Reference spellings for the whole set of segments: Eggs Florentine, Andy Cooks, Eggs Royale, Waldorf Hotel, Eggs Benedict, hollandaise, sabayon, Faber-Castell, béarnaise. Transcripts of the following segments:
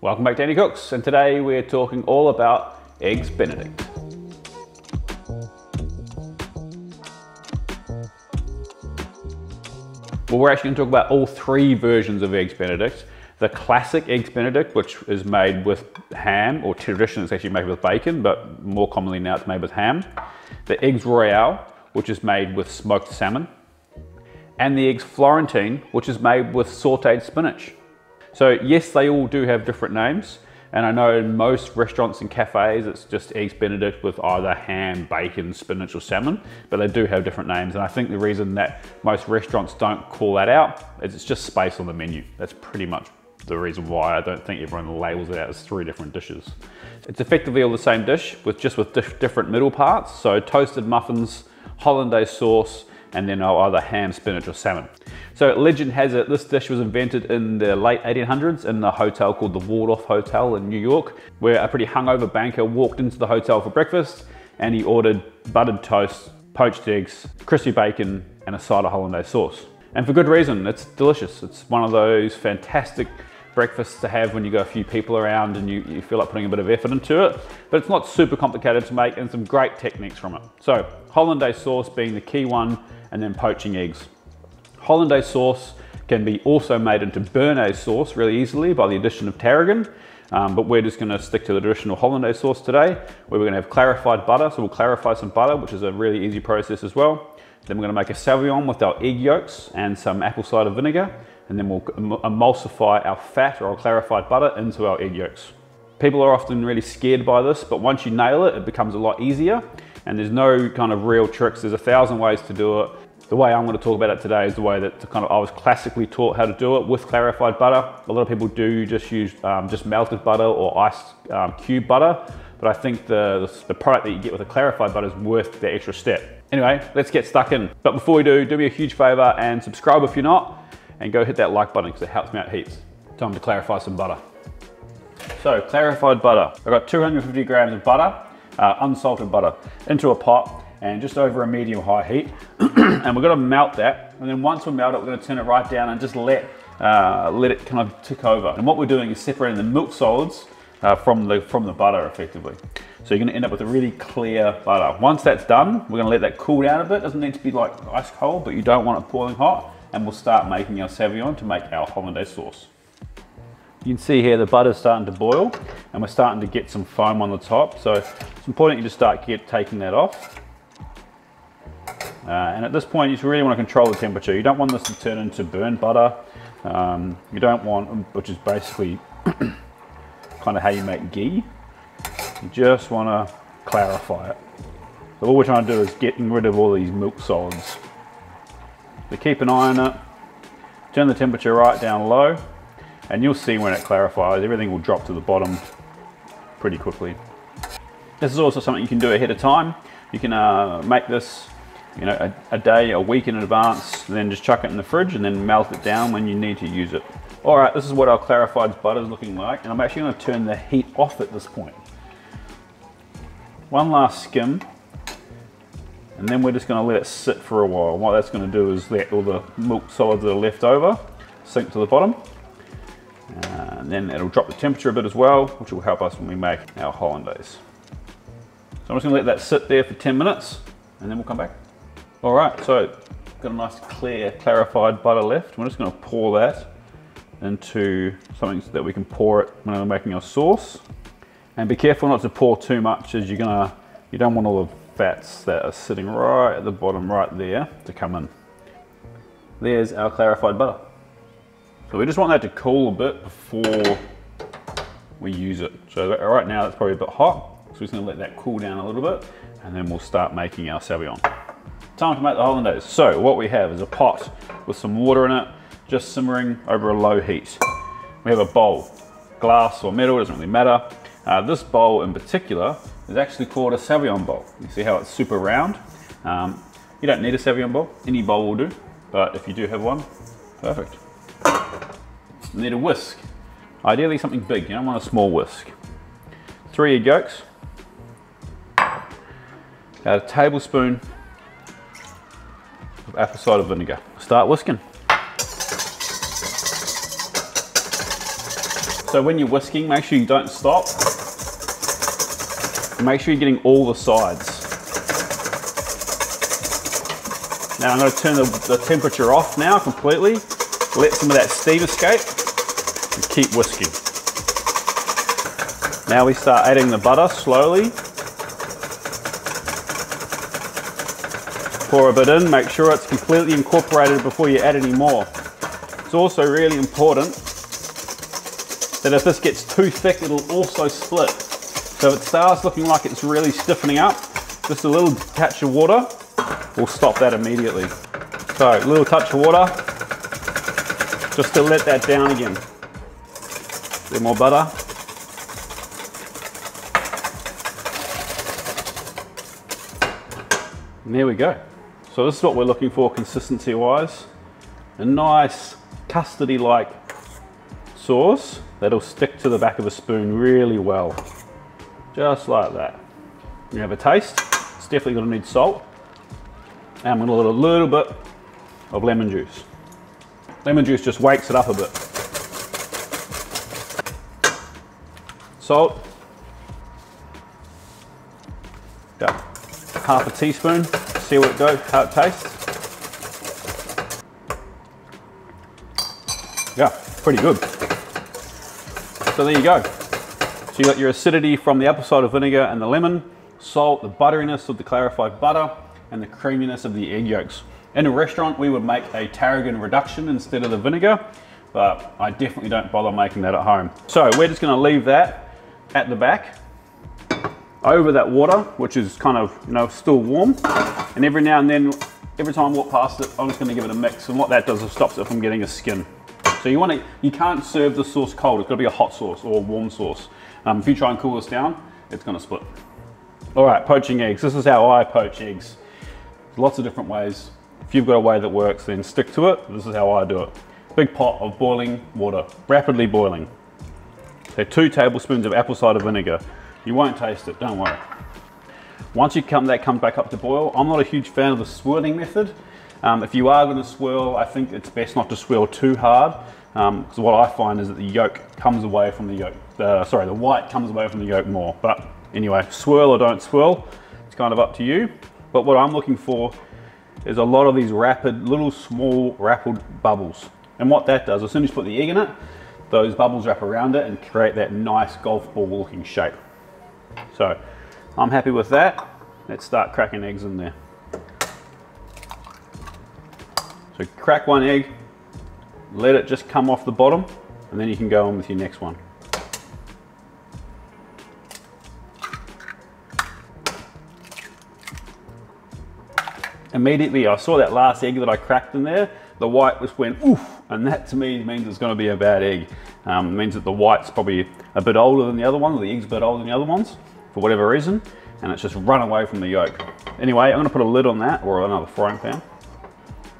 Welcome back to Andy Cooks, and today we're talking all about Eggs Benedict. Well, we're actually going to talk about all three versions of Eggs Benedict. The classic Eggs Benedict, which is made with ham, or traditionally it's actually made with bacon, but more commonly now it's made with ham. The Eggs Royale, which is made with smoked salmon. And the Eggs Florentine, which is made with sauteed spinach. So yes, they all do have different names. And I know in most restaurants and cafes, it's just Eggs Benedict with either ham, bacon, spinach, or salmon, but they do have different names. And I think the reason that most restaurants don't call that out is it's just space on the menu. That's pretty much the reason why I don't think everyone labels it out as three different dishes. It's effectively all the same dish with different middle parts. So toasted muffins, hollandaise sauce, and then either ham, spinach, or salmon. So legend has it, this dish was invented in the late 1800s in a hotel called the Waldorf Hotel in New York, where a pretty hungover banker walked into the hotel for breakfast and he ordered buttered toast, poached eggs, crispy bacon, and a side of hollandaise sauce. And for good reason, it's delicious. It's one of those fantastic breakfasts to have when you got a few people around and you feel like putting a bit of effort into it, but it's not super complicated to make and some great techniques from it. So hollandaise sauce being the key one, and then poaching eggs. Hollandaise sauce can be also made into béarnaise sauce really easily by the addition of tarragon, but we're just gonna stick to the traditional hollandaise sauce today, where we're gonna have clarified butter, so we'll clarify some butter, which is a really easy process as well. Then we're gonna make a sabayon with our egg yolks and some apple cider vinegar, and then we'll emulsify our fat or our clarified butter into our egg yolks. People are often really scared by this, but once you nail it, it becomes a lot easier. And there's no kind of real tricks. There's 1,000 ways to do it. The way I'm going to talk about it today is the way that I was classically taught how to do it with clarified butter. A lot of people do just use just melted butter or iced cube butter, but I think the product that you get with a clarified butter is worth the extra step. Anyway, let's get stuck in. But before we do me a huge favor and subscribe if you're not, and go hit that like button because it helps me out heaps. Time to clarify some butter. So clarified butter. I've got 250 grams of butter. Unsalted butter into a pot and just over a medium-high heat and we're going to melt that, and then once we melt it we're going to turn it right down and just let it kind of tick over. And what we're doing is separating the milk solids from the butter effectively. So you're going to end up with a really clear butter. Once that's done we're going to let that cool down a bit. It doesn't need to be like ice cold, but you don't want it boiling hot, and we'll start making our sabayon to make our hollandaise sauce. You can see here the butter's starting to boil and we're starting to get some foam on the top. So it's important you just start taking that off. And at this point, you really want to control the temperature. You don't want this to turn into burnt butter. You don't want, which is basically kind of how you make ghee. You just want to clarify it. So all we're trying to do is getting rid of all these milk solids. So keep an eye on it. Turn the temperature right down low. And you'll see when it clarifies, everything will drop to the bottom pretty quickly. This is also something you can do ahead of time. You can make this, you know, a day, a week in advance, and then just chuck it in the fridge and then melt it down when you need to use it. All right, this is what our clarified butter is looking like, and I'm actually going to turn the heat off at this point. One last skim, and then we're just going to let it sit for a while. What that's going to do is let all the milk solids that are left over sink to the bottom. And then it'll drop the temperature a bit as well, which will help us when we make our hollandaise. So I'm just gonna let that sit there for 10 minutes and then we'll come back. All right, so got a nice clear clarified butter left. We're just gonna pour that into something so that we can pour it when we're making our sauce. And be careful not to pour too much, as you don't want all the fats that are sitting right at the bottom right there to come in. There's our clarified butter. So we just want that to cool a bit before we use it. So right now it's probably a bit hot, so we're just gonna let that cool down a little bit and then we'll start making our sabayon. Time to make the hollandaise. So what we have is a pot with some water in it, just simmering over a low heat. We have a bowl, glass or metal, doesn't really matter. This bowl in particular is actually called a sabayon bowl. You see how it's super round? You don't need a sabayon bowl, any bowl will do, but if you do have one, perfect. You need a whisk, ideally something big, you don't want a small whisk. 3 egg yolks, about a tablespoon of apple cider vinegar. Start whisking. So when you're whisking, make sure you don't stop. Make sure you're getting all the sides. Now I'm going to turn the temperature off now completely. Let some of that steam escape and keep whisking. Now we start adding the butter slowly. Pour a bit in, make sure it's completely incorporated before you add any more. It's also really important that if this gets too thick, it'll also split. So if it starts looking like it's really stiffening up, just a little touch of water, we'll stop that immediately. So, a little touch of water, just to let that down again. A bit more butter. And there we go. So this is what we're looking for consistency-wise. A nice custardy-like sauce that'll stick to the back of a spoon really well. Just like that. You have a taste. It's definitely gonna need salt. And I'm gonna add a little bit of lemon juice. Lemon juice just wakes it up a bit. Salt. Got half a teaspoon. See where it goes, how it tastes. Yeah, pretty good. So there you go. So you got your acidity from the apple cider vinegar and the lemon, salt, the butteriness of the clarified butter, and the creaminess of the egg yolks. In a restaurant, we would make a tarragon reduction instead of the vinegar, but I definitely don't bother making that at home. So we're just gonna leave that at the back, over that water, which is kind of, you know, still warm. And every now and then, every time I walk past it, I'm just gonna give it a mix. And what that does is stops it from getting a skin. So you can't serve the sauce cold. It's gotta be a hot sauce or a warm sauce. If you try and cool this down, it's gonna split. All right, poaching eggs. This is how I poach eggs. Lots of different ways. If you've got a way that works, then stick to it. This is how I do it. Big pot of boiling water, rapidly boiling. So 2 tablespoons of apple cider vinegar. You won't taste it, don't worry. Once that comes back up to boil. I'm not a huge fan of the swirling method. If you are gonna swirl, I think it's best not to swirl too hard. Because what I find is that the yolk comes away from the yolk. The white comes away from the yolk more. But anyway, swirl or don't swirl, it's kind of up to you. But what I'm looking for is a lot of these small rapid bubbles. And what that does, as soon as you put the egg in it, those bubbles wrap around it and create that nice golf ball looking shape. So I'm happy with that. Let's start cracking eggs in there. So crack one egg, let it just come off the bottom, and then you can go on with your next one. Immediately, I saw that last egg that I cracked in there, the white just went oof, and that to me means it's gonna be a bad egg. It means that the white's probably a bit older than the other one, or the egg's a bit older than the other ones, for whatever reason, and it's just run away from the yolk. Anyway, I'm gonna put a lid on that, or another frying pan.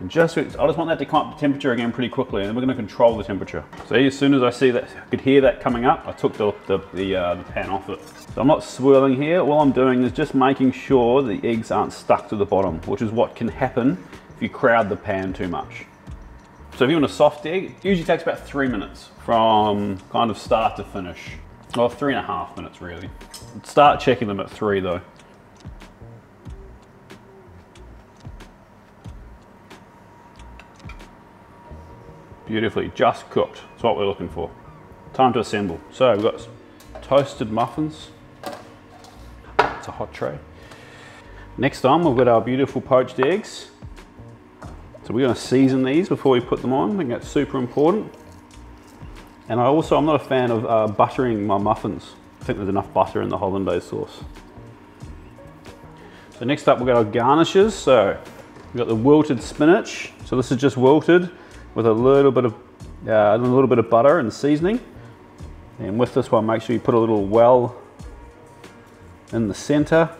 And I just want that to come up to temperature again pretty quickly, and then we're gonna control the temperature. So as soon as I see that, I could hear that coming up, I took the pan off it. So I'm not swirling here. All I'm doing is just making sure the eggs aren't stuck to the bottom, which is what can happen if you crowd the pan too much. So if you want a soft egg, it usually takes about 3 minutes from kind of start to finish. Well, 3.5 minutes really. Start checking them at 3 though. Beautifully, just cooked. That's what we're looking for. Time to assemble. So we've got toasted muffins. It's a hot tray. Next on, we've got our beautiful poached eggs. So we're gonna season these before we put them on. I think that's super important. And I'm not a fan of buttering my muffins. I think there's enough butter in the hollandaise sauce. So next up, we've got our garnishes. So we've got the wilted spinach. So this is just wilted, with a little bit of butter and seasoning. And with this one, make sure you put a little well in the center,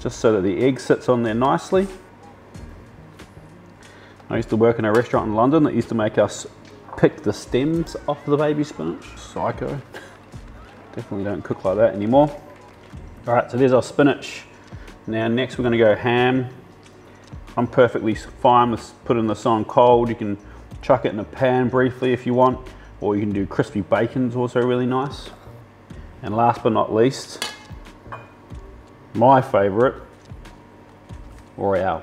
just so that the egg sits on there nicely. I used to work in a restaurant in London that used to make us pick the stems off the baby spinach. Psycho. Definitely don't cook like that anymore. All right, so there's our spinach. Now next we're gonna go ham. I'm perfectly fine with putting this on cold. You can chuck it in a pan briefly if you want. or you can do crispy bacon's also really nice. And last but not least, my favorite, Royale.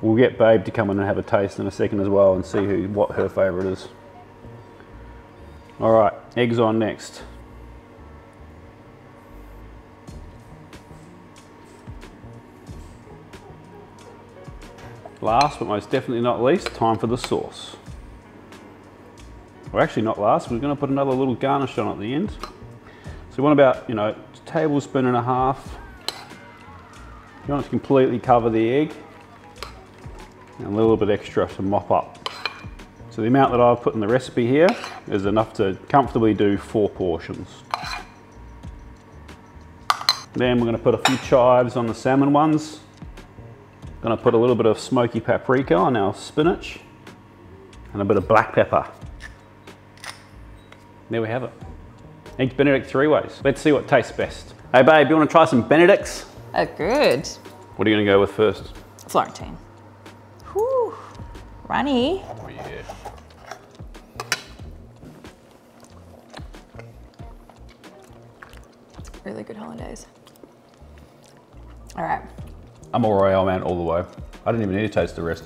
We'll get Babe to come in and have a taste in a second as well and see what her favorite is. All right, eggs on next. Last but most definitely not least, time for the sauce. Well, actually not last, we're gonna put another little garnish on at the end. So you want about, you know, a tablespoon and a half. You want it to completely cover the egg and a little bit extra to mop up. So the amount that I've put in the recipe here is enough to comfortably do 4 portions. Then we're gonna put a few chives on the salmon ones. Gonna put a little bit of smoky paprika on our spinach and a bit of black pepper. There we have it. Eggs Benedict 3 ways. Let's see what tastes best. Hey babe, you wanna try some Benedicts? Oh, good. What are you gonna go with first? Florentine. Whew, runny. Oh yeah. Really good hollandaise. All right. I'm a Royale man all the way. I didn't even need to taste the rest.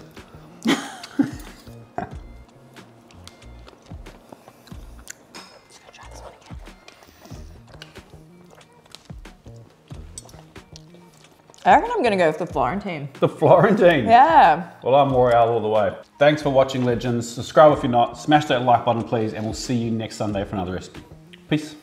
I reckon I'm gonna go with the Florentine. The Florentine? Yeah. Well, I'm Royale all the way. Thanks for watching, legends. Subscribe if you're not, smash that like button please, and we'll see you next Sunday for another recipe. Peace.